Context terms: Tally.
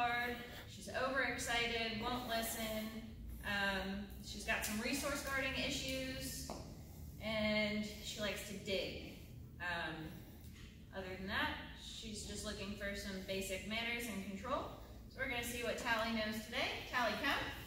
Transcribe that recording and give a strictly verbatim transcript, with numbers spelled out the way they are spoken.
hard, she's overexcited, won't listen, um, she's got some resource guarding issues, and she likes to dig. Um, other than that, she's just looking for some basic manners and control. So we're going to see what Tally knows today. Tally, come.